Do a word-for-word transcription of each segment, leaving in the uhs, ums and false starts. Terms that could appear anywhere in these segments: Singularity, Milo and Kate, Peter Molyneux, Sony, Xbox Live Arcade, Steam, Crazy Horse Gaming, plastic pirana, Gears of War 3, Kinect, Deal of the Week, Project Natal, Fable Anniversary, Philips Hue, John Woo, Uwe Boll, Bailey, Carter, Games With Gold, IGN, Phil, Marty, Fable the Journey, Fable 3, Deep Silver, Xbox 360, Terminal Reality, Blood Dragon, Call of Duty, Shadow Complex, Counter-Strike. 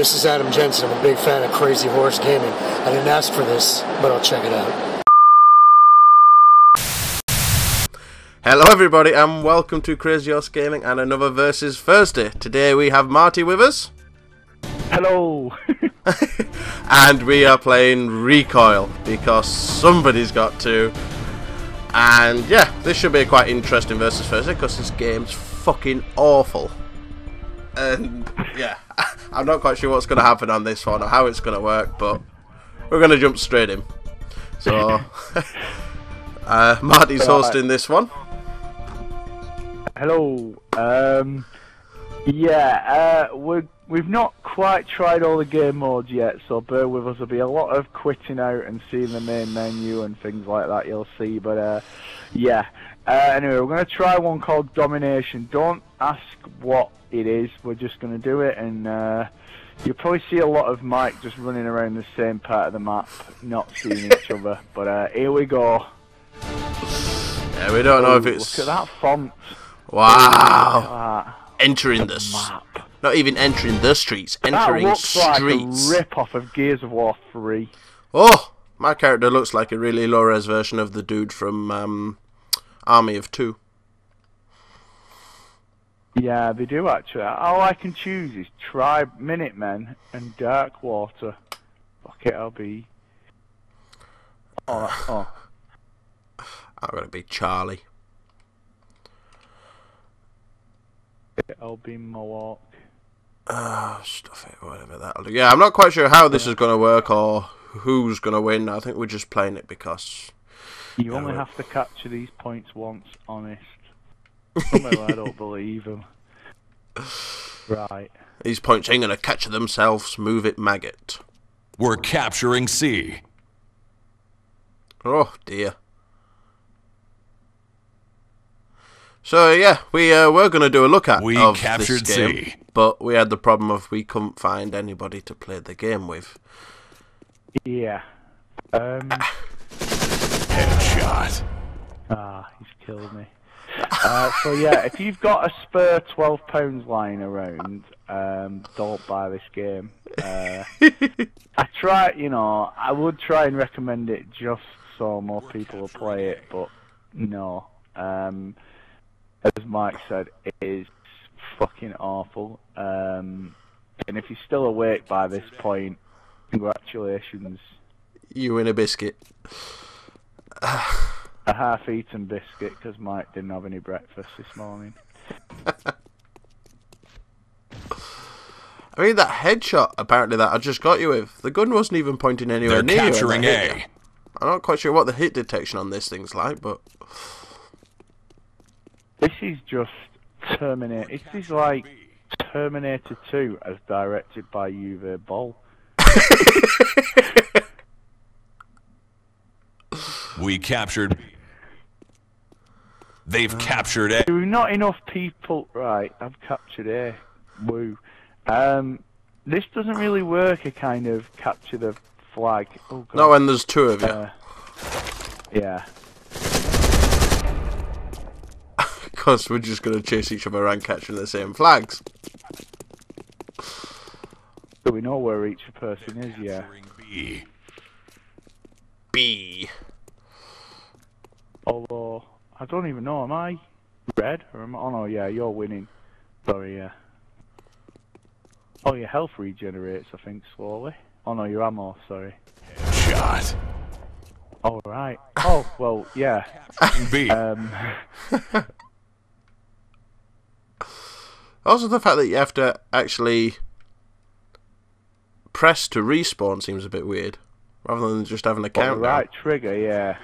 this is Adam Jensen. I'm a big fan of Crazy Horse Gaming. I didn't ask for this, but I'll check it out. Hello everybody and welcome to Crazy Horse Gaming and another Versus Thursday. Today we have Marty with us. Hello. And we are playing Recoil because somebody's got to. And yeah, this should be a quite interesting Versus Thursday because this game's fucking awful. And yeah, I'm not quite sure what's going to happen on this one or how it's going to work, but we're going to jump straight in. So, uh, Marty's hosting this one. Hello. Um, yeah, uh, we're, we've not quite tried all the game modes yet, so bear with us. There'll be a lot of quitting out and seeing the main menu and things like that, you'll see. But uh, yeah, uh, anyway, we're going to try one called Domination. Don't ask what it is. We're just going to do it, and uh, you'll probably see a lot of Mike just running around the same part of the map, not seeing each other. But uh, here we go. Yeah, we don't Ooh, know if it's... Look at that font. Wow. That. Entering the, the map. Not even entering the streets, entering that looks streets. Like a rip-off of Gears of War three. Oh, my character looks like a really low-res version of the dude from um, Army of Two. Yeah, they do actually. All I can choose is Tribe, Minutemen, and Dark Water. Fuck it, I'll be. Oh, oh. I'm gonna be Charlie. It'll be Mohawk. Ah, oh, stuff it, whatever that'll do. Yeah, I'm not quite sure how this yeah. is gonna work or who's gonna win. I think we're just playing it because you, you only know, have to capture these points once, honest. Somehow I don't believe him. Right. These points ain't gonna catch themselves. Move it, maggot. We're capturing C. Oh dear. So yeah, we uh, were gonna do a look at we of captured this game, C, but we had the problem of we couldn't find anybody to play the game with. Yeah. Um. Headshot. Ah, he's killed me. Uh, so yeah, if you've got a spare twelve pounds lying around, um, don't buy this game. Uh, I try, you know, I would try and recommend it just so more people will play it, but no. Um, as Mike said, it is fucking awful. Um, and if you're still awake by this point, congratulations. You win a biscuit. A half-eaten biscuit because Mike didn't have any breakfast this morning. I mean, that headshot apparently that I just got you with, the gun wasn't even pointing anywhere They're near capturing you. A. I'm not quite sure what the hit detection on this thing's like, but this is just Terminator. This is like Terminator two as directed by Uwe Boll. We captured. They've captured A. Not enough people. Right, I've captured A. Woo. Um, this doesn't really work, a kind of capture the flag. Oh, God. No, and there's two of you. Uh, yeah. Because we're just going to chase each other around catching the same flags. So we know where each person is, yeah. B. B. Although, I don't even know, am I red? Or am I, oh no, yeah, you're winning. Sorry, yeah. Oh, your health regenerates, I think, slowly. Oh no, your ammo, sorry. Headshot. Alright. Oh, well, yeah. B. Um, also, the fact that you have to actually press to respawn seems a bit weird. Rather than just having a countdown. Right trigger, yeah.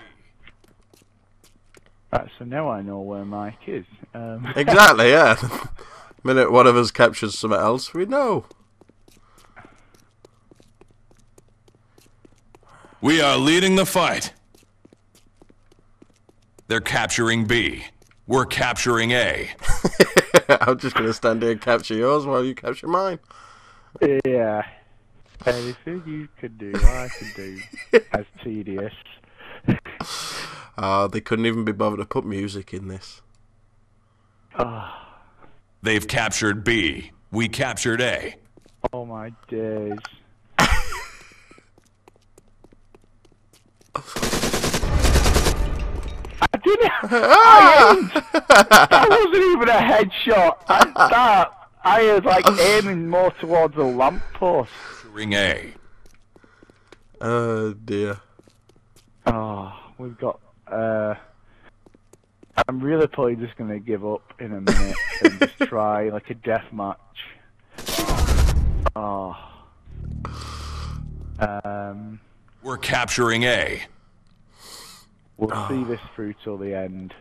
Right, so now I know where Mike is. Um. Exactly, yeah. The minute one of us captures something else, we know. We are leading the fight. They're capturing B. We're capturing A. I'm just going to stand here and capture yours while you capture mine. Yeah. Anything you could do, I can do. That's tedious. Ah, uh, they couldn't even be bothered to put music in this. They've captured B. We captured A. Oh my days. I didn't. I aimed. That wasn't even a headshot. I, that I was like aiming more towards a lamppost. Ring A. Oh dear. Oh, we've got. Uh, I'm really probably just gonna give up in a minute and just try like a death match. Oh. Um. We're capturing A. We'll oh. see this through till the end.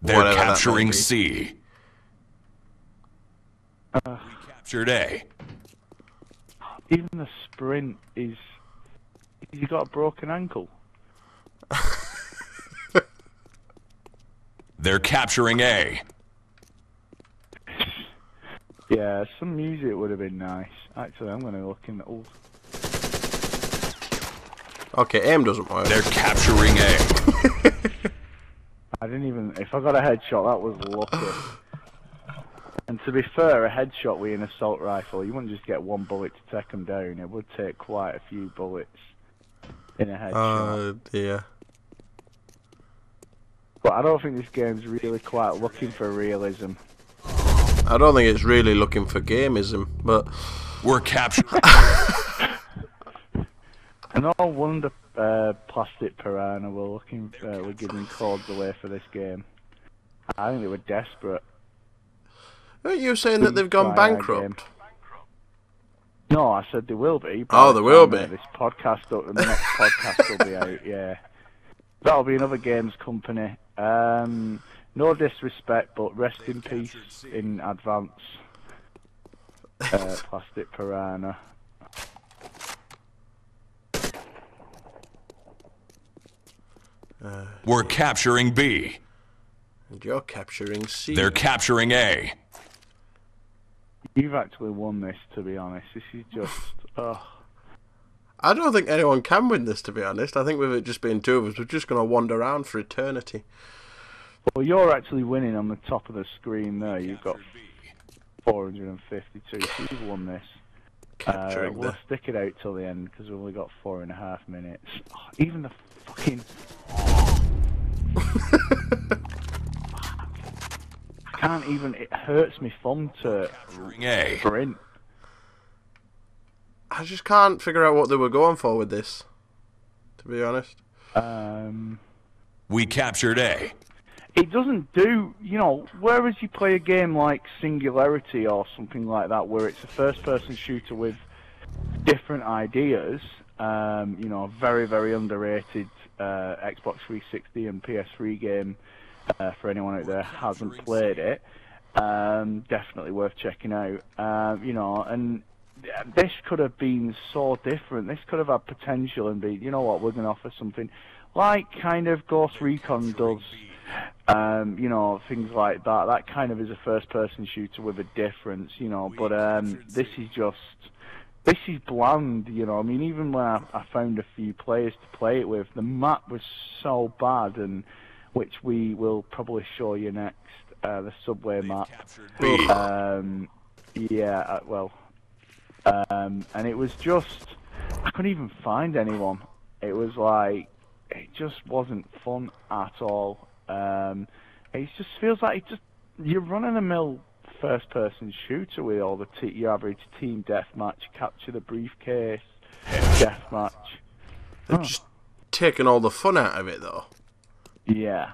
They're Whatever capturing C. Uh, we captured A. Even the sprint is... You got a broken ankle. They're capturing A. Yeah, some music would have been nice. Actually, I'm going to look in the... Oh. Okay, aim doesn't work. They're capturing A. I didn't even... If I got a headshot, that was lucky. And to be fair, a headshot with an assault rifle, you wouldn't just get one bullet to take them down. It would take quite a few bullets in a headshot. Oh, uh, dear. But I don't think this game's really quite looking for realism. I don't think it's really looking for gamism, but... We're capturing... And all wonder uh, Plastic Piranha were looking, uh, were giving chords away for this game. I think they were desperate. Aren't you saying that they've gone bankrupt? No, I said they will be. Oh, they will be. This podcast, up, the next podcast will be out. Yeah, that'll be another games company. Um, no disrespect, but rest in peace in advance, uh, Plastic Piranha. Uh, We're yeah. capturing B. And you're capturing C. They're capturing A. You've actually won this, to be honest. This is just... oh. I don't think anyone can win this, to be honest. I think with it just being two of us, we're just going to wander around for eternity. Well, you're actually winning on the top of the screen there. You've got four hundred fifty-two. So you've won this. Uh, we'll the... stick it out till the end, because we've only got four and a half minutes. Oh, even the fucking... I can't even, it hurts me thumb to sprint. I just can't figure out what they were going for with this, to be honest. Um, we captured A. It doesn't do, you know, whereas you play a game like Singularity or something like that, where it's a first-person shooter with different ideas, um, you know, a very, very underrated Uh, Xbox three sixty and P S three game uh, for anyone out there who hasn't played it, um, definitely worth checking out. Um, you know, and this could have been so different. This could have had potential and be, you know what, we're going to offer something like kind of Ghost Recon does, um, you know, things like that. That kind of is a first-person shooter with a difference, you know, but um, this is just... This is bland, you know, I mean, even when I, I found a few players to play it with, the map was so bad, and which we will probably show you next, uh, the subway They've map. Um, yeah, uh, well, um, and it was just, I couldn't even find anyone. It was like, it just wasn't fun at all. Um, it just feels like it just, you're running a mill first-person shooter with all the t your average team deathmatch, capture the briefcase, deathmatch. They've oh. just taken all the fun out of it, though. Yeah.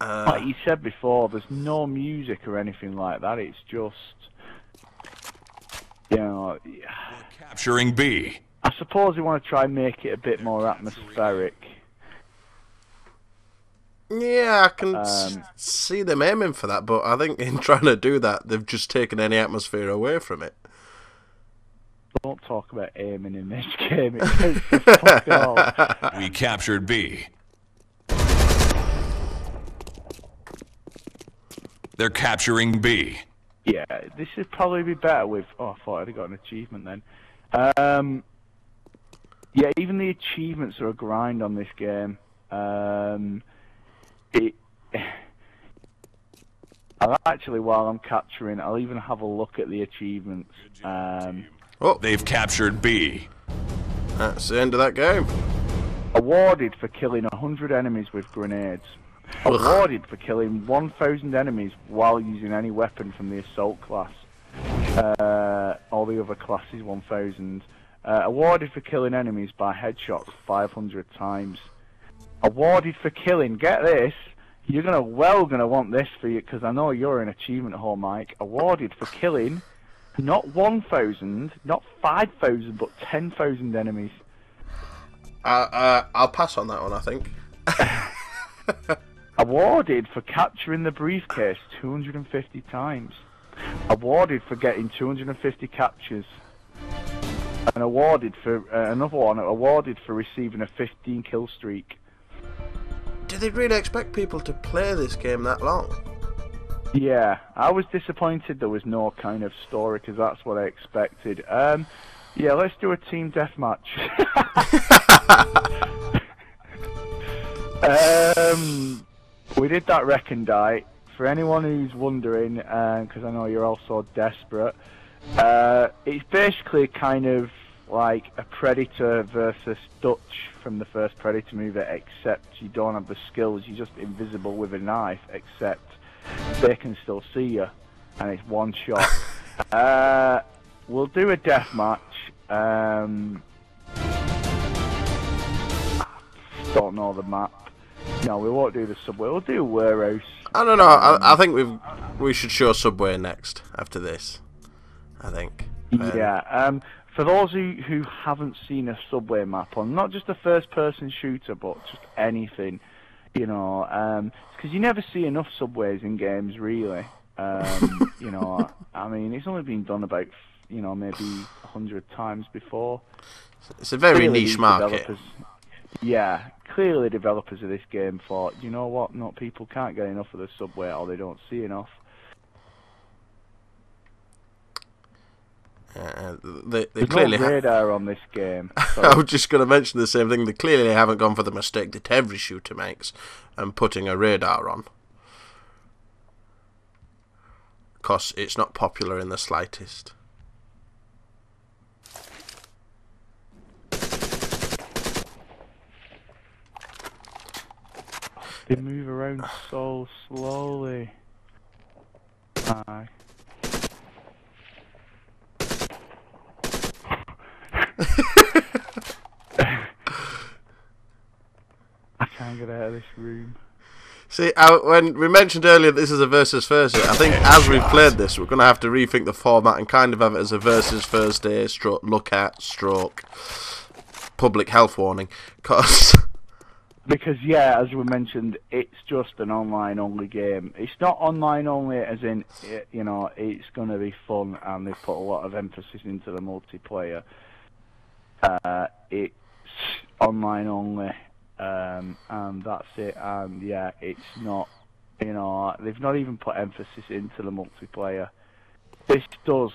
Uh, like you said before, there's no music or anything like that. It's just, you know... Capturing B. I suppose we want to try and make it a bit more atmospheric. Yeah, I can um, see them aiming for that, but I think in trying to do that, they've just taken any atmosphere away from it. Don't talk about aiming in this game. It takes the fuck all. We captured B. They're capturing B. Yeah, this would probably be better with... Oh, I thought I'd have got an achievement then. Um, yeah, even the achievements are a grind on this game. Um... It, I'll actually, while I'm capturing, I'll even have a look at the achievements. Um, oh, they've captured B. That's the end of that game. Awarded for killing one hundred enemies with grenades. Ugh. Awarded for killing one thousand enemies while using any weapon from the assault class. Uh, all the other classes, one thousand. Uh, awarded for killing enemies by headshots five hundred times. Awarded for killing, get this, you're gonna well gonna want this for you, because I know you're in achievement hall, Mike. Awarded for killing not one thousand, not five thousand, but ten thousand enemies. Uh, uh, I'll pass on that one, I think. Awarded for capturing the briefcase two hundred fifty times. Awarded for getting two hundred fifty captures. And awarded for uh, another one, awarded for receiving a fifteen kill streak. Did they really expect people to play this game that long? Yeah, I was disappointed there was no kind of story, because that's what I expected. Um, yeah, let's do a team deathmatch. um, we did that Recondite. For anyone who's wondering, because um, I know you're all so desperate, uh, it's basically kind of like a Predator versus Dutch from the first Predator movie, except you don't have the skills, you're just invisible with a knife, except they can still see you, and it's one shot. uh, we'll do a deathmatch. Um, don't know the map. No, we won't do the subway, we'll do Warehouse. I don't know, I, I think we've, we should show Subway next, after this, I think. Um, yeah, um... for those who, who haven't seen a Subway map on, not just a first-person shooter, but just anything, you know, um, because you never see enough Subways in games, really. Um, you know, I mean, it's only been done about, you know, maybe a hundred times before. It's a very clearly niche market. Yeah, clearly developers of this game thought, you know what, not people can't get enough of the Subway, or they don't see enough. Uh, they, they There's clearly no radar on this game. I was just going to mention the same thing. They clearly haven't gone for the mistake that every shooter makes and putting a radar on. Because it's not popular in the slightest. They move around so slowly. Aye. I can't get out of this room. See, I, when we mentioned earlier this is a versus Thursday, I think as we've played this, we're going to have to rethink the format and kind of have it as a versus Thursday stroke look at stroke public health warning, cause because yeah, as we mentioned, it's just an online only game. It's not online only as in, you know, it's going to be fun, and they put a lot of emphasis into the multiplayer. Uh, it's online only, um, and that's it. And yeah, it's not, you know, they've not even put emphasis into the multiplayer. This does,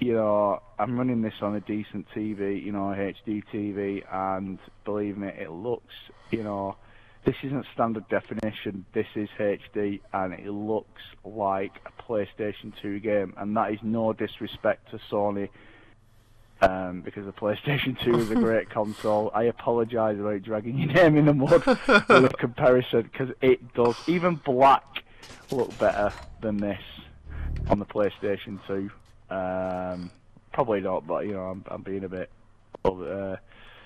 you know, I'm running this on a decent T V, you know, H D T V, and believe me, it looks, you know, this isn't standard definition, this is H D, and it looks like a PlayStation two game, and that is no disrespect to Sony. Um, because the PlayStation two is a great console. I apologise about dragging your name in the mud with a comparison, because it does. Even black look better than this on the PlayStation two. Um, probably not, but you know, I'm, I'm being a bit over,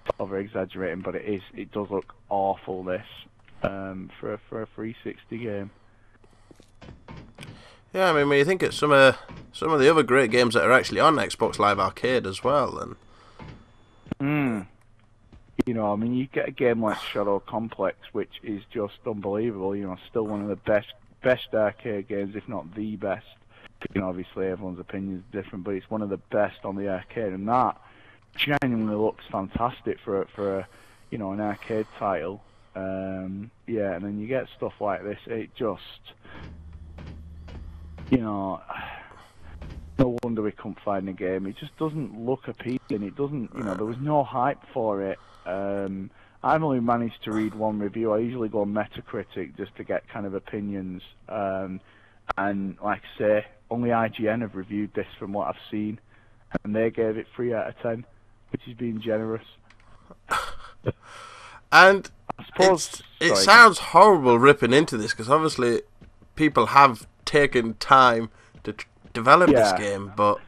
uh, over exaggerating. But it is. It does look awful. This um, for a, for a three sixty game. Yeah, I mean, when you think it's some of uh, some of the other great games that are actually on Xbox Live Arcade as well, and mm. you know, I mean, you get a game like Shadow Complex, which is just unbelievable. You know, still one of the best best arcade games, if not the best. You know, obviously everyone's opinion is different, but it's one of the best on the arcade, and that genuinely looks fantastic for a, for a, you know, an arcade title. Um, yeah, and then you get stuff like this. It just, you know, no wonder we couldn't find the game. It just doesn't look appealing. It doesn't, you know, there was no hype for it. Um, I've only managed to read one review. I usually go on Metacritic just to get kind of opinions. Um, And like I say, only I G N have reviewed this from what I've seen, and they gave it three out of ten, which is being generous. And I suppose it sounds horrible ripping into this, because obviously people have taken time to t develop yeah. this game, but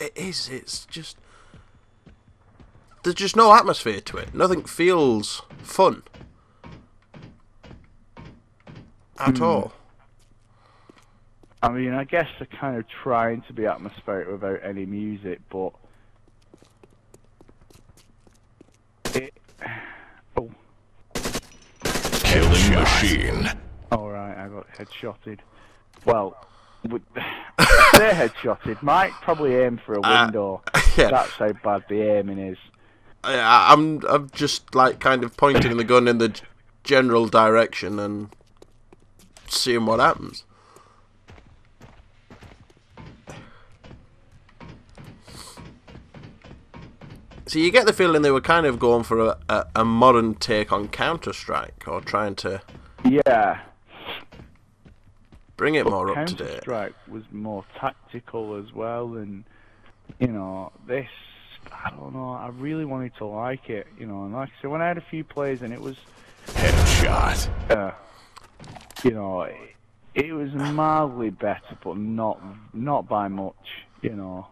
it is, it's just, there's just no atmosphere to it. Nothing feels fun at mm. all. I mean, I guess they're kind of trying to be atmospheric without any music, but it... Oh. Killing machine. Alright, I got headshotted. Well, with... they're headshotted. Mike probably aimed for a window. Uh, yeah. That's how bad the aiming is. I, I'm, I'm just, like, kind of pointing the gun in the general direction and seeing what happens. So you get the feeling they were kind of going for a, a, a modern take on Counter-Strike, or trying to yeah bring it but more up to date. Counter-Strike was more tactical as well, and you know this, I don't know. I really wanted to like it, you know. And like I said, when I had a few plays, and it was headshot. Uh, you know, it, it was mildly better, but not not by much, you know.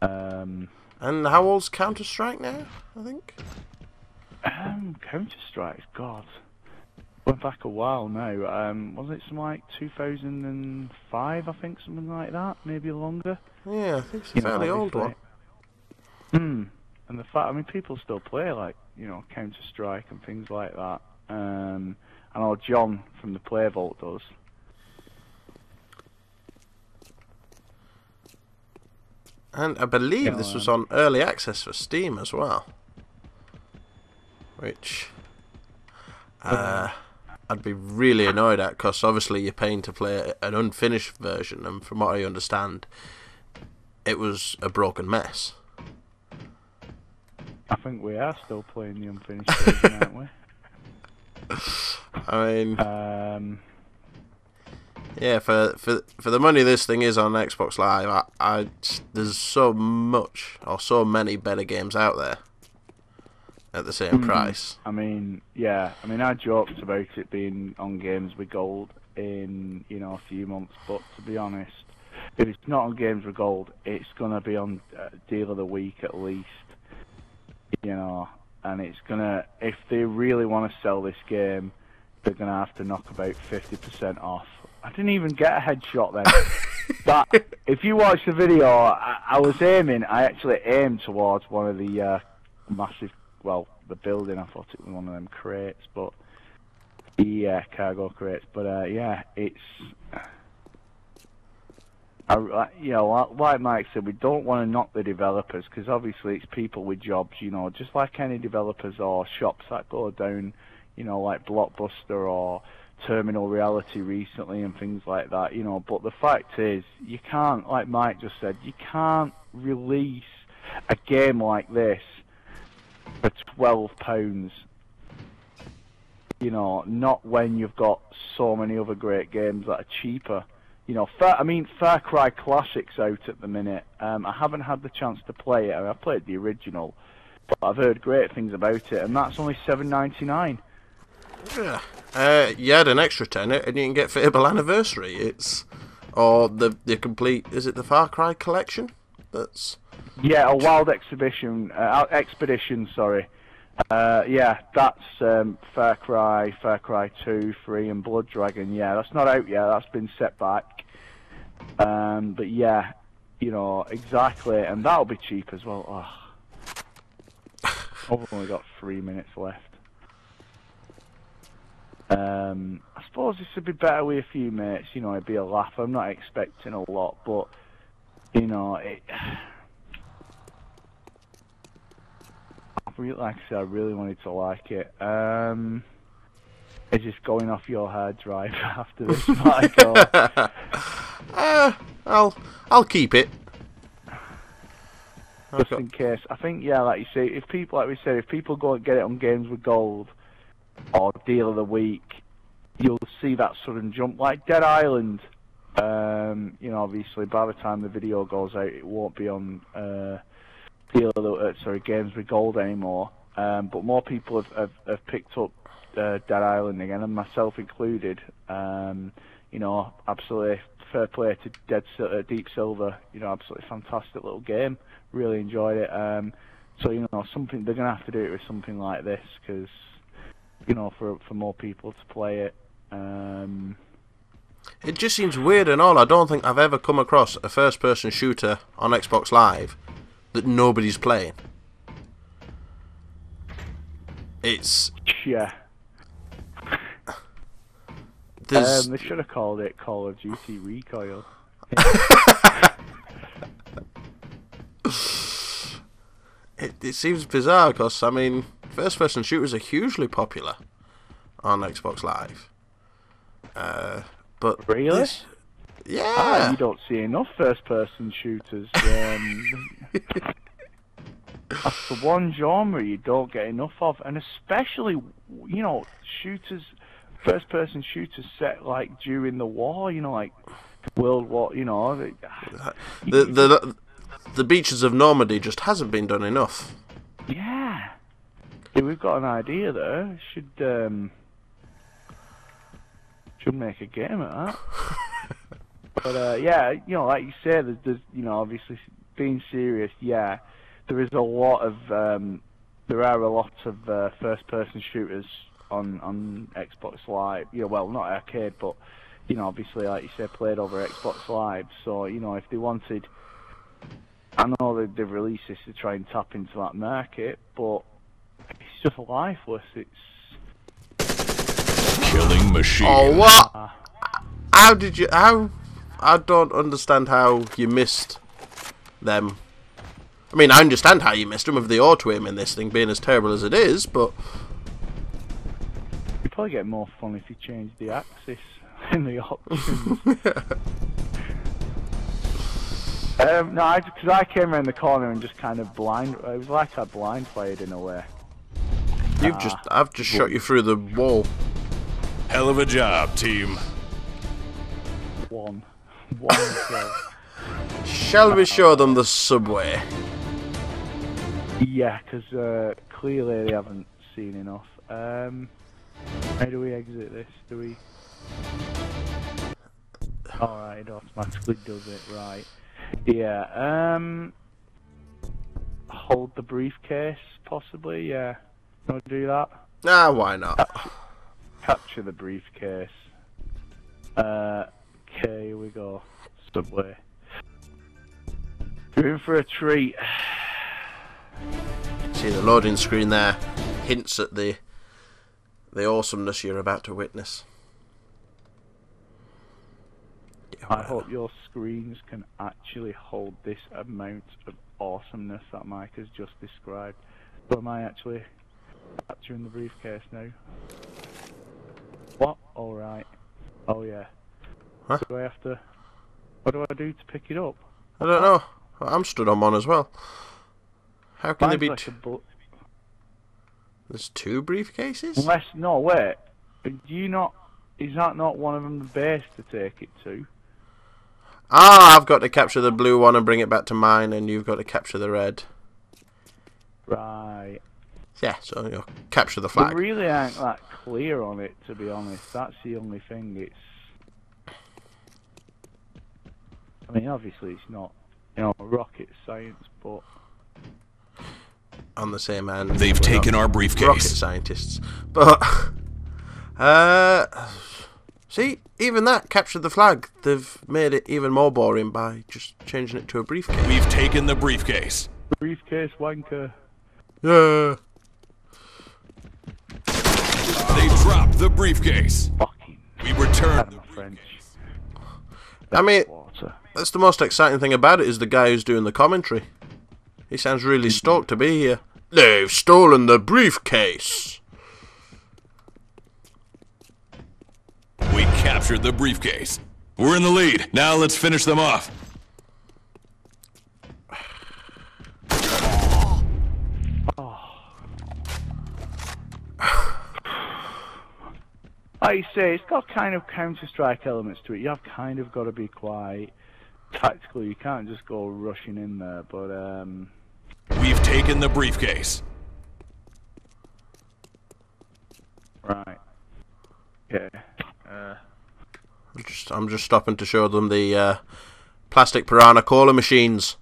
Um. And how old's Counter-Strike now, I think? Um, Counter-Strike, God. Went back a while now. Um, was it some like two thousand five, I think, something like that? Maybe longer? Yeah, I think it's a fairly old one. Hmm. And the fact, I mean, people still play, like, you know, Counter-Strike and things like that. Um, I know John from the Play Vault does. And I believe Go this on. was on early access for Steam as well, which uh, I'd be really annoyed at, because obviously you're paying to play an unfinished version, and from what I understand, it was a broken mess. I think we are still playing the unfinished version, aren't we? I mean... Um... Yeah, for, for for the money this thing is on Xbox Live, I, I there's so much or so many better games out there at the same mm. price. I mean, yeah, I mean I joked about it being on Games With Gold in you know a few months, but to be honest, if it's not on Games With Gold, it's gonna be on uh, Deal of the Week at least, you know, and it's gonna if they really want to sell this game, they're gonna have to knock about fifty percent off. I didn't even get a headshot then. But if you watch the video, I, I was aiming. I actually aimed towards one of the uh, massive, well, the building. I thought it was one of them crates, but yeah, cargo crates. But uh, yeah, it's. I, you know, like Mike said, we don't want to knock the developers, because obviously it's people with jobs. You know, just like any developers or shops that go down. You know, like Blockbuster or Terminal Reality recently and things like that, you know, but the fact is, you can't, like Mike just said, you can't release a game like this for twelve pounds, you know, not when you've got so many other great games that are cheaper. You know, Far, I mean, Far Cry Classic's out at the minute. Um, I haven't had the chance to play it. I mean, I played the original, but I've heard great things about it, and that's only seven ninety-nine. Yeah. Uh, you add an extra tenner and you can get Fable Anniversary. It's or the the complete is it the Far Cry Collection? That's yeah, a wild exhibition uh, expedition. Sorry, uh, yeah, that's um, Far Cry, Far Cry Two, Three, and Blood Dragon. Yeah, that's not out yet. That's been set back. Um, but yeah, you know exactly, and that'll be cheap as well. Oh. I've only got three minutes left. Um, I suppose this would be better with a few mates, you know, it'd be a laugh. I'm not expecting a lot, but, you know, it... I really, like I said, I really wanted to like it. Um, it's just going off your hard drive after this, Mike. uh, I'll, I'll keep it. Just in case. I think, yeah, like you say, if people, like we said, if people go and get it on Games With Gold, or Deal of the Week, you'll see that sudden jump. Like Dead Island, um, you know, obviously by the time the video goes out, it won't be on uh, Deal of the, uh, sorry, Games With Gold anymore. Um, but more people have, have, have picked up uh, Dead Island again, and myself included. Um, you know, absolutely fair play to Dead, uh, Deep Silver. You know, absolutely fantastic little game. Really enjoyed it. Um, so you know, something they're gonna have to do it with something like this, because you know, for for more people to play it. Um, it just seems weird and all. I don't think I've ever come across a first-person shooter on Xbox Live that nobody's playing. It's yeah. Um, they should have called it Call of Duty Recoil. Yeah. it, it seems bizarre because I mean, first-person shooters are hugely popular on Xbox Live. Uh, but really, this, yeah, ah, you don't see enough first-person shooters. Um, that's the one genre you don't get enough of, and especially, you know, shooters, first-person shooters set like during the war, you know, like World War, you know. It, the, the the beaches of Normandy just hasn't been done enough. Yeah, yeah, we've got an idea there. Should um, should make a game of that. But uh, yeah, you know, like you say, there's, there's, you know, obviously being serious, yeah. There is a lot of um, there are a lot of uh, first-person shooters on on Xbox Live. You know, well, not arcade, but you know, obviously, like you said, played over Xbox Live. So you know, if they wanted, I know they they've released this to try and tap into that market, but it's just lifeless. It's killing machine. Oh what? How did you? How? I don't understand how you missed them. I mean, I understand how you missed him with the auto aim in this thing being as terrible as it is, but you'd probably get more fun if you changed the axis in the options. Yeah. Um, no, I because I came around the corner and just kind of blind. It was like I blind played in a way. You've uh, just, I've just shot you through the wall. Hell of a job, team. One, one. Shall we show them the subway? Yeah, because uh, clearly they haven't seen enough. Um, how do we exit this? Do we... Alright, it automatically does it, right. Yeah, um... hold the briefcase, possibly, yeah. Do you want to do that? Nah, why not? Capture, capture the briefcase. Uh, okay, here we go. Subway. You're in for a treat. See the loading screen there hints at the the awesomeness you're about to witness. Yeah, I hope your screens can actually hold this amount of awesomeness that Mike has just described. But am I actually capturing the briefcase now? What? Alright. Oh yeah. Huh? Do I have to... What do I do to pick it up? I don't know. I'm stood on one as well. How can there be like two? There's two briefcases? Unless, no, wait. Do you not... Is that not one of them the base to take it to? Ah, I've got to capture the blue one and bring it back to mine, and you've got to capture the red. Right. Yeah, so you'll capture the flag. They really aren't that clear on it, to be honest. That's the only thing. It's... I mean, obviously it's not... You know, rocket science, but on the same hand, they've taken our briefcase. Rocket scientists, but uh, see, even that captured the flag. They've made it even more boring by just changing it to a briefcase. We've taken the briefcase. Briefcase wanker. Yeah. They dropped the briefcase. Fucking. We returned the French. I mean. That's the most exciting thing about it is the guy who's doing the commentary. He sounds really stoked to be here. They've stolen the briefcase. We captured the briefcase. We're in the lead. Now let's finish them off. like you say, it's got kind of Counter-Strike elements to it. You have kind of got to be quite tactical. You can't just go rushing in there, but... Um... We've taken the briefcase. Right. Okay. Uh... I'm just, I'm just stopping to show them the uh, plastic piranha cola machines.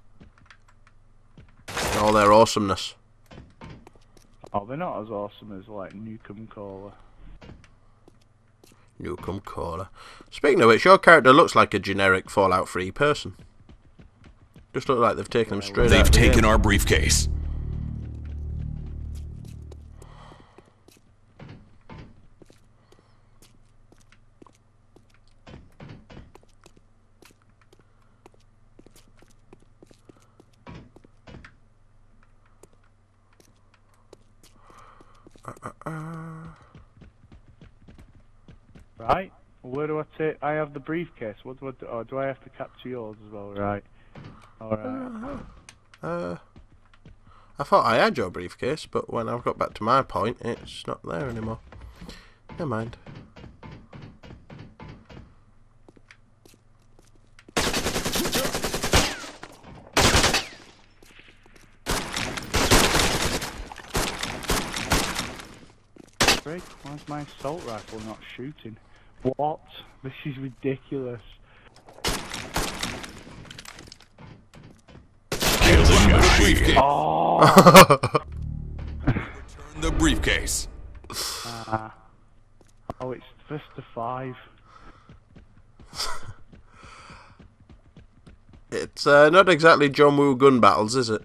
All their awesomeness. Oh, they're not as awesome as, like, Nukem Cola. Nukem Cola. Speaking of which, your character looks like a generic Fallout three person. Just look like they've taken him straight They've out taken the our briefcase. Uh, uh, uh. Right, where do I take? I have the briefcase. What do I do? Or do I have to capture yours as well? Right. Alright. Uh, uh, I thought I had your briefcase, but when I've got back to my point, it's not there anymore. Never mind. Why's my assault rifle not shooting? What? This is ridiculous. The oh. Return the briefcase. Uh, oh, it's first to five. It's uh, not exactly John Woo gun battles, is it?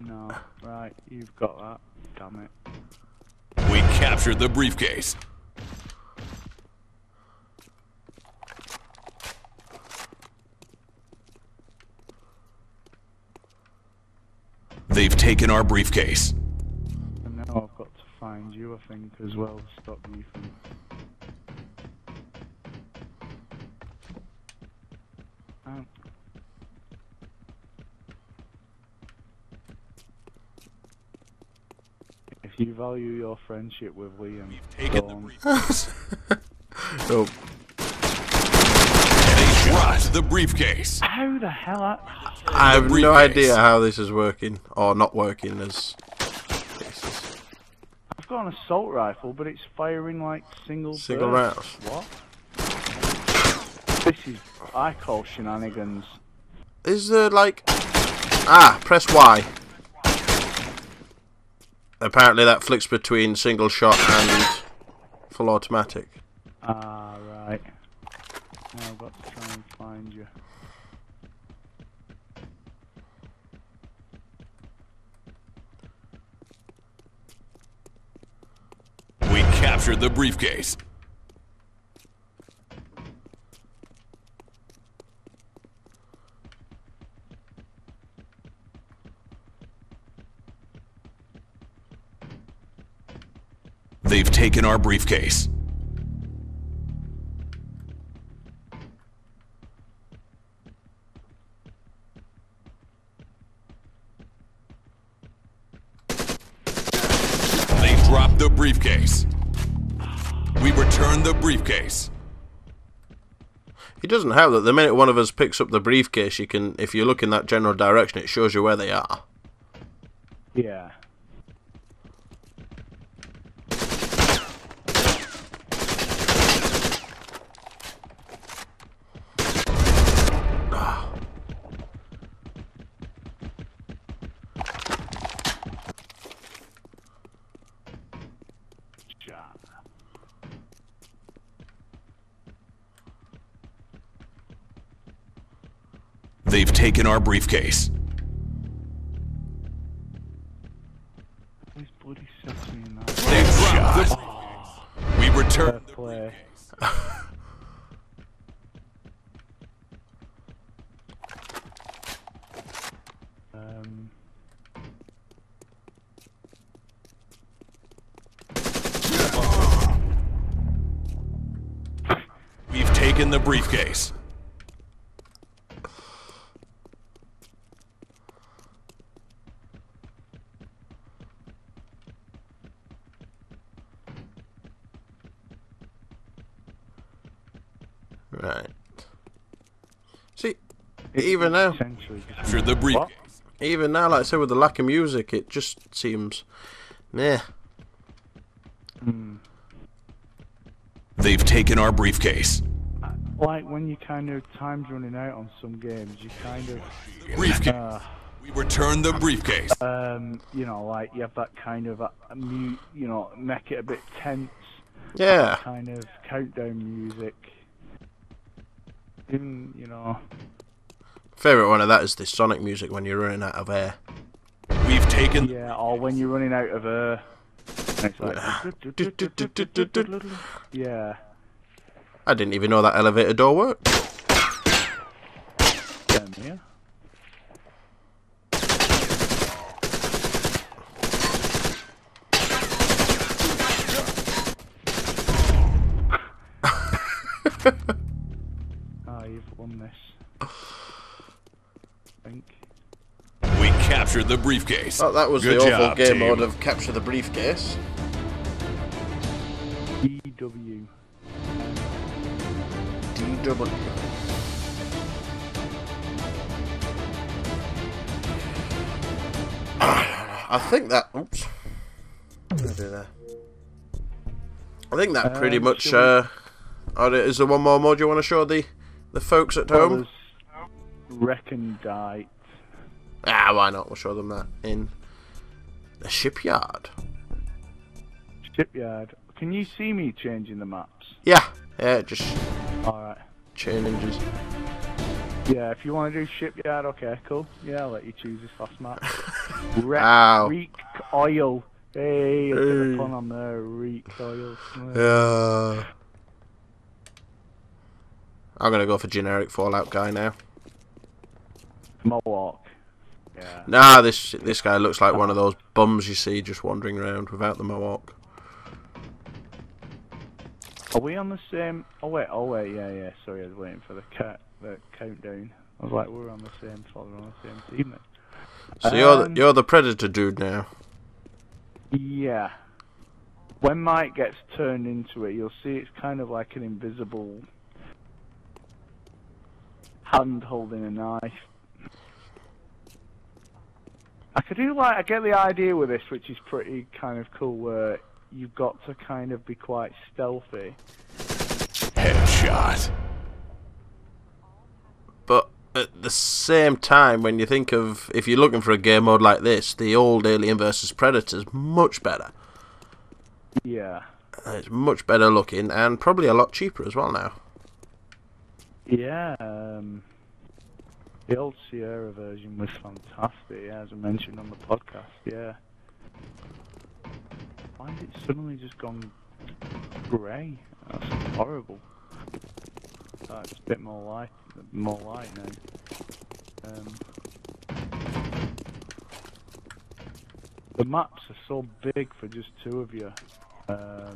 No. Right, you've got that. Damn it. We captured the briefcase. They've taken our briefcase. And now I've got to find you, I think, as well to stop you from... Um. You value your friendship with Liam. You've taken the briefcase. Nope. They dropped the briefcase. How the hell? Are... I have no idea how this is working or not working. As I've got an assault rifle, but it's firing like single single rounds. What? This is I call shenanigans. Is there like ah? Press Y. Apparently that flicks between single shot and full automatic. Ah, right. Now I've got to try and find you. We captured the briefcase. They've taken our briefcase. They dropped the briefcase. We return the briefcase. He doesn't have that. The minute one of us picks up the briefcase, you can, if you look in that general direction, it shows you where they are. Yeah. They've taken our briefcase. These bloody sucks me in that. They've dropped oh. the briefcase. We return the briefcase. um. oh. We've taken the briefcase. Right. See, it's even now, after the brief, even now, like I said, with the lack of music, it just seems, meh. Mm. They've taken our briefcase. Like when you kind of time's running out on some games, you kind of briefcase. Uh, we return the briefcase. Um, you know, like you have that kind of, uh, you know, make it a bit tense. Yeah. Kind of countdown music. In, you know. Favorite one of that is the Sonic music when you're running out of air. We've taken. Yeah, or when you're running out of air. It's like, yeah. I didn't even know that elevator door worked. Down here. Oh, you've won this. I think. We captured the briefcase. Oh, that was Good the awful job, game team. mode of capture the briefcase. D W. D W. I think that. Oops. What did I do there? I think that pretty um, much. Uh, oh, is there one more mod you want to show the the folks at well, home? Recondite. Ah, why not? We'll show them that in the shipyard. Shipyard. Can you see me changing the maps? Yeah. Yeah. Just. All right. Challenges. Yeah, if you want to do shipyard, okay, cool. Yeah, I'll let you choose this last map. Recoil. Hey, I'll put a pun on there. Recoil. Yeah. I'm gonna go for generic Fallout guy now. Mohawk. Yeah. Nah, this this guy looks like one of those bums you see just wandering around without the mohawk. Are we on the same? Oh wait, oh wait, yeah, yeah. Sorry, I was waiting for the cat, the countdown. I was like, we're on the same floor, on the same team. So um, you're the, you're the predator dude now. Yeah. When Mike gets turned into it, you'll see it's kind of like an invisible hand holding a knife. I could do like I get the idea with this, which is pretty kind of cool. Where you've got to kind of be quite stealthy. Headshot. But at the same time, when you think of, if you're looking for a game mode like this, the old Alien versus. Predator is much better. Yeah. It's much better looking and probably a lot cheaper as well now. Yeah. Um, the old Sierra version was fantastic, yeah, as I mentioned on the podcast. Yeah. Why has it suddenly just gone grey? That's horrible. Oh, it's a bit more light, more light now. Um, the maps are so big for just two of you. Um,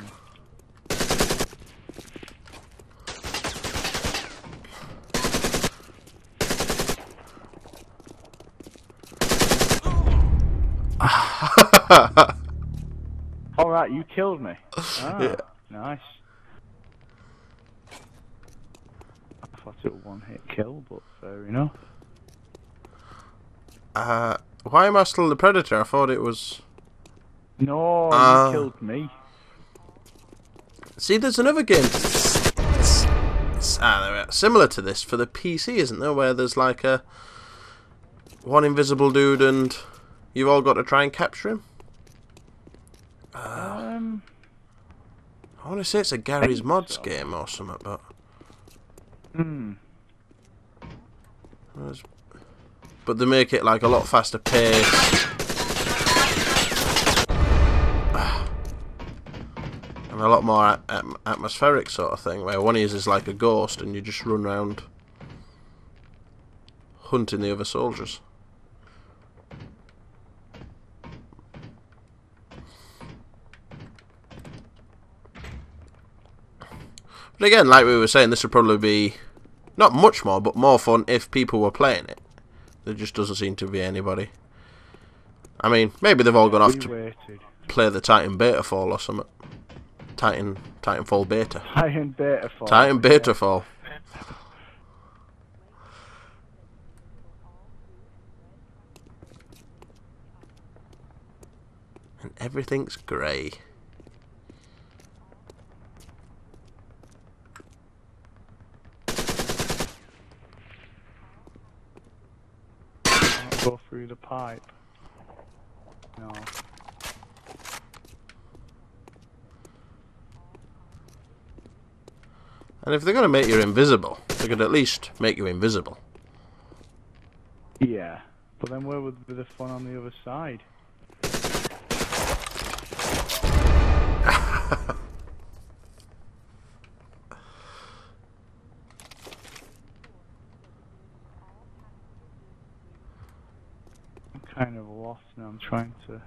Alright, you killed me. Ah, yeah. Nice. I thought it was one hit kill, but fair enough. Uh, why am I still the predator? I thought it was... No, uh... you killed me. See, there's another game ah, there we are. Similar to this for the P C, isn't there? Where there's like a... one invisible dude and... you've all got to try and capture him. Uh, um, I want to say it's a Gary's Mods so. game or something, but. Hmm. But they make it like a lot faster pace. And a lot more at at atmospheric sort of thing, where one of you is like a ghost and you just run around hunting the other soldiers. But again, like we were saying, this would probably be not much more, but more fun if people were playing it. There just doesn't seem to be anybody. I mean, maybe they've all gone off to play the Titan Betafall or something. Titan, Titanfall Beta. Titan Betafall. Titan Betafall. And everything's grey. Go through the pipe. No. And if they're going to make you invisible, they could at least make you invisible. Yeah, but then where would be the fun on the other side? I'm kind of lost now, I'm trying to...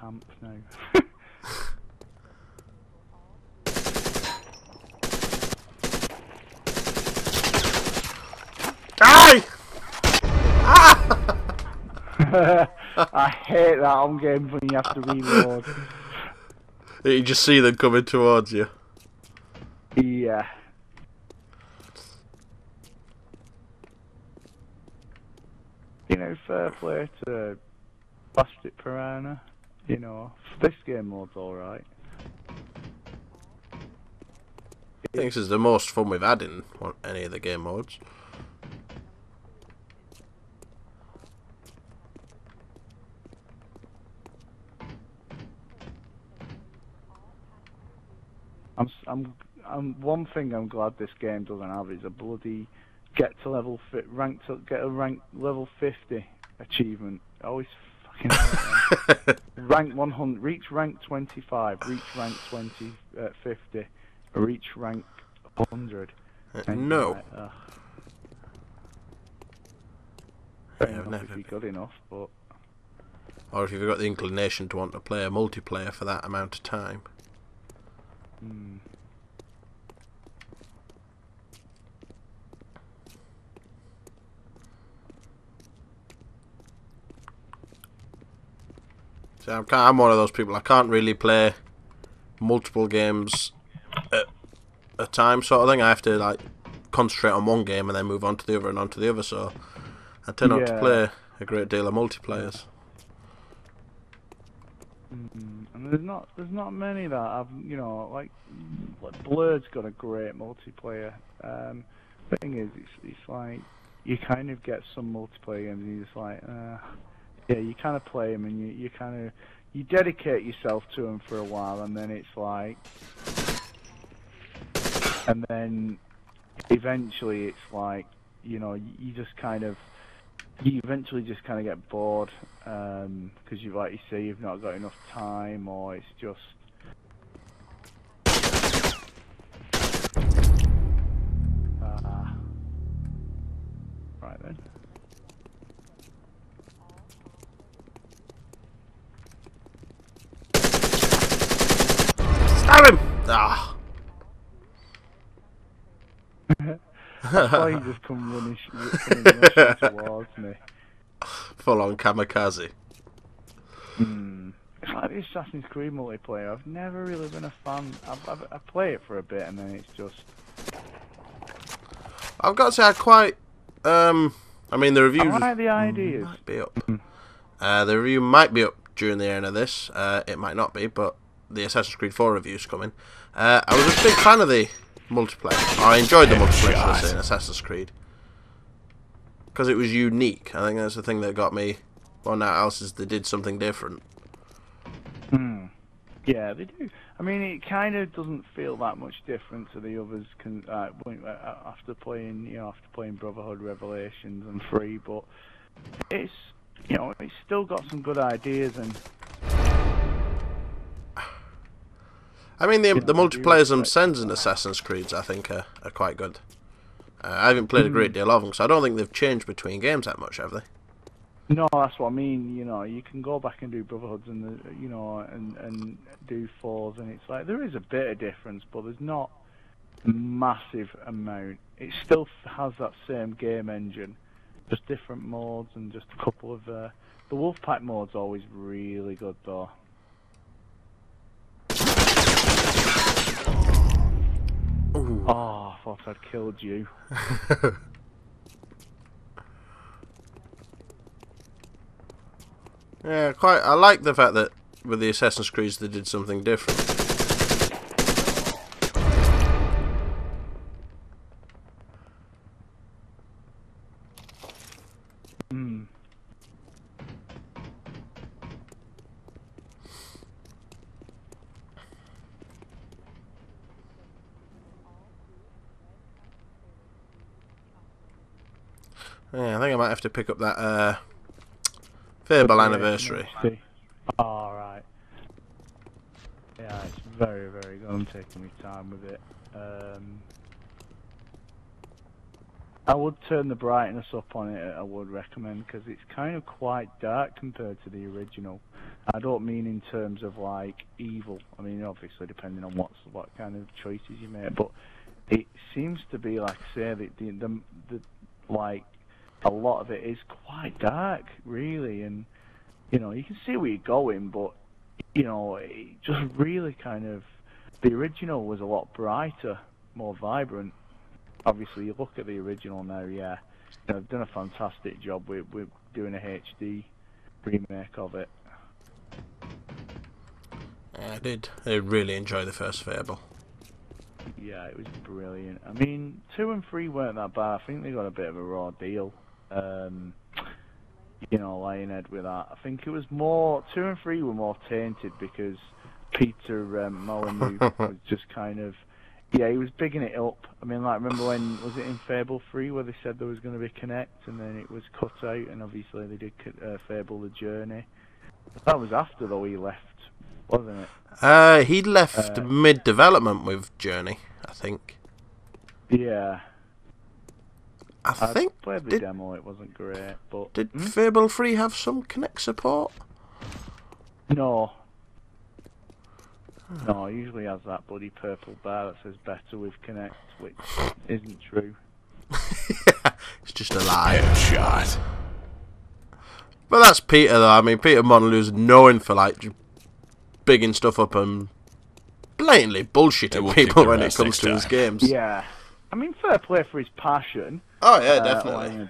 Camp now. Die! Ah! I hate that on game when you have to reload. You just see them coming towards you. Yeah. You know, fair play to Plastic Piranha. You know, this game mode's alright. I think this is the most fun we've had in any of the game modes. I'm, I'm, I'm. One thing I'm glad this game doesn't have is a bloody get to level fit, rank to get a rank level fifty achievement. I always fucking. Rank one hundred, reach rank twenty-five, reach rank twenty, uh, fifty, reach rank one hundred. Uh, no. Like, uh, I have never been good enough, but... Or if you've got the inclination to want to play a multiplayer for that amount of time. Hmm. So I'm, I'm one of those people, I can't really play multiple games at a time sort of thing. I have to like concentrate on one game and then move on to the other and on to the other, so I tend yeah. not to play a great deal of multiplayers. Mm, and there's not there's not many that I've, you know, like, like Blurred's got a great multiplayer. Um, the thing is, it's, it's like, you kind of get some multiplayer games and you're just like, uh... yeah, you kind of play them and you, you kind of you dedicate yourself to them for a while, and then it's like, and then eventually it's like, you know, you just kind of you eventually just kind of get bored because um, you like you say you've not got enough time, or it's just. Uh, right then. Ah. That's why he just come running, running towards me. Full on kamikaze. Mm. It's like the Assassin's Creed multiplayer. I've never really been a fan. I've, I've, I play it for a bit and then it's just. I've got to say, I quite. Um, I mean, the review. I like the ideas. Might be up. uh, the review might be up during the end of this. Uh, it might not be, but. The Assassin's Creed four review's coming. Uh, I was a big fan of the multiplayer. I enjoyed the multiplayer, I say, in Assassin's Creed. Because it was unique. I think that's the thing that got me on that else is they did something different. Hmm. Yeah, they do. I mean, it kind of doesn't feel that much different to the others can, uh, after playing, you know, after playing Brotherhood, Revelations, and Free, but it's, you know, it's still got some good ideas and. I mean, the, the multiplayers themselves in Assassin's Creed, I think, are, are quite good. Uh, I haven't played a great deal of them, so I don't think they've changed between games that much, have they? No, that's what I mean. You know, you can go back and do Brotherhoods and the, you know, and and do fours, and it's like there is a bit of difference, but there's not a massive amount. It still has that same game engine, just different modes and just a couple of uh, The Wolfpack mode's always really good though. Ooh. Oh, I thought I'd killed you. Yeah, quite. I like the fact that with the Assassin's Creed they did something different. Mm. Yeah, I think I might have to pick up that uh, Fable Anniversary. Alright. Oh, yeah, it's very, very good. I'm taking my time with it. Um, I would turn the brightness up on it, I would recommend, because it's kind of quite dark compared to the original. I don't mean in terms of, like, evil. I mean, obviously, depending on what's, what kind of choices you make, but it seems to be, like I say, the, the, the, the like, a lot of it is quite dark, really, and, you know, you can see where you're going, but, you know, it just really kind of, the original was a lot brighter, more vibrant. Obviously, you look at the original now, yeah, you know, they've done a fantastic job. We're, we're doing a H D remake of it. I did I really enjoy the first Fable. Yeah, it was brilliant. I mean, two and three weren't that bad. I think they got a bit of a raw deal. Um, you know, lying head with that. I think it was more, two and three were more tainted because Peter um, Molyneux was just kind of, yeah, he was bigging it up. I mean, like, remember when, was it in Fable three where they said there was going to be Connect and then it was cut out, and obviously they did uh, Fable the Journey. That was after, though, he left, wasn't it? Uh, he left uh, mid-development with Journey, I think. Yeah. I, I think played the did, demo, it wasn't great, but... Did hmm? Fable three have some Kinect support? No. Hmm. No, it usually has that bloody purple bar that says better with Kinect, which isn't true. Yeah, it's just a lie. Headshot. But that's Peter, though. I mean, Peter Molyneux's known for, like, bigging stuff up and blatantly bullshitting people when it comes to his games. Yeah. I mean, fair play for his passion. Oh, yeah, uh, definitely. Like,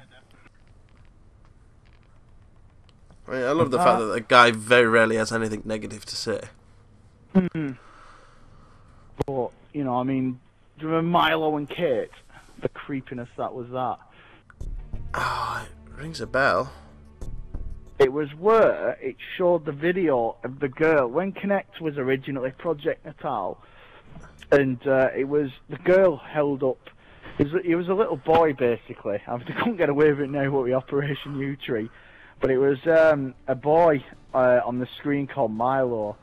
I, mean, I love the uh, fact that the guy very rarely has anything negative to say. Mm-hmm. But, you know, I mean, do you remember Milo and Kate? The creepiness that was that. Oh, it rings a bell. It was where it showed the video of the girl when Connect was originally Project Natal, and uh, it was the girl held up. It was, it was a little boy basically. I couldn't get away with it now with the Operation U Tree, but it was um, a boy uh, on the screen called Milo,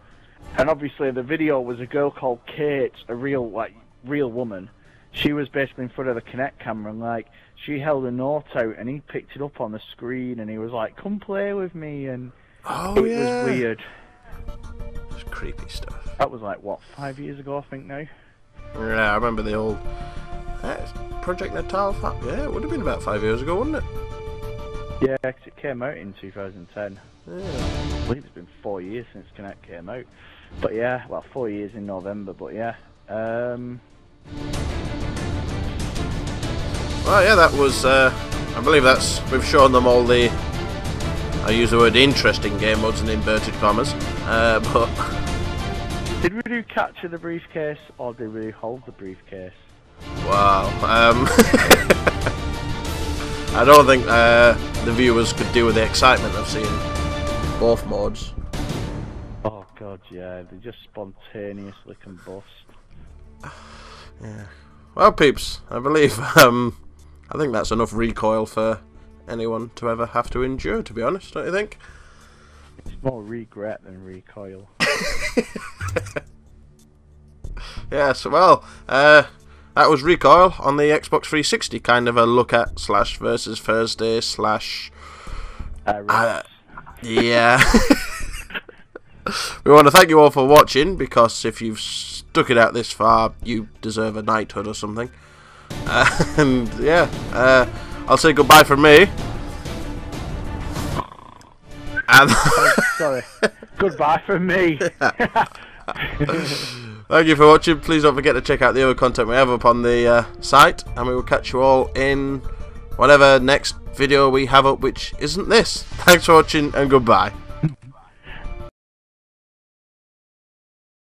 and obviously the video was a girl called Kate, a real like real woman. She was basically in front of the Kinect camera, and like she held a note out, and he picked it up on the screen, and he was like, "Come play with me," and oh, it yeah. was weird. It was creepy stuff. That was like what, five years ago, I think now. Yeah, I remember the old uh, Project Natal. Yeah, it would have been about five years ago, wouldn't it? Yeah, because it came out in two thousand ten. Yeah. I believe it's been four years since Kinect came out. But yeah, well, four years in November. But yeah. Um... Well, yeah, that was, uh, I believe that's, we've shown them all the, I use the word interesting game modes in inverted commas, uh, but... Did we do capture the briefcase, or did we hold the briefcase? Wow, um... I don't think uh, the viewers could deal with the excitement of seeing both modes. Oh god, yeah, they just spontaneously combust. Yeah. Well, peeps, I believe, um... I think that's enough recoil for anyone to ever have to endure, to be honest, don't you think? It's more regret than recoil. Yes, well, uh, that was Recoil on the Xbox three sixty, kind of a look at slash versus Thursday slash... Uh, uh, yeah. We want to thank you all for watching, because if you've stuck it out this far, you deserve a knighthood or something. Uh, and yeah, uh, I'll say goodbye from me. Um, sorry. Goodbye from me. Thank you for watching. Please don't forget to check out the other content we have up on the uh, site, and we will catch you all in whatever next video we have up, which isn't this. Thanks for watching, and goodbye.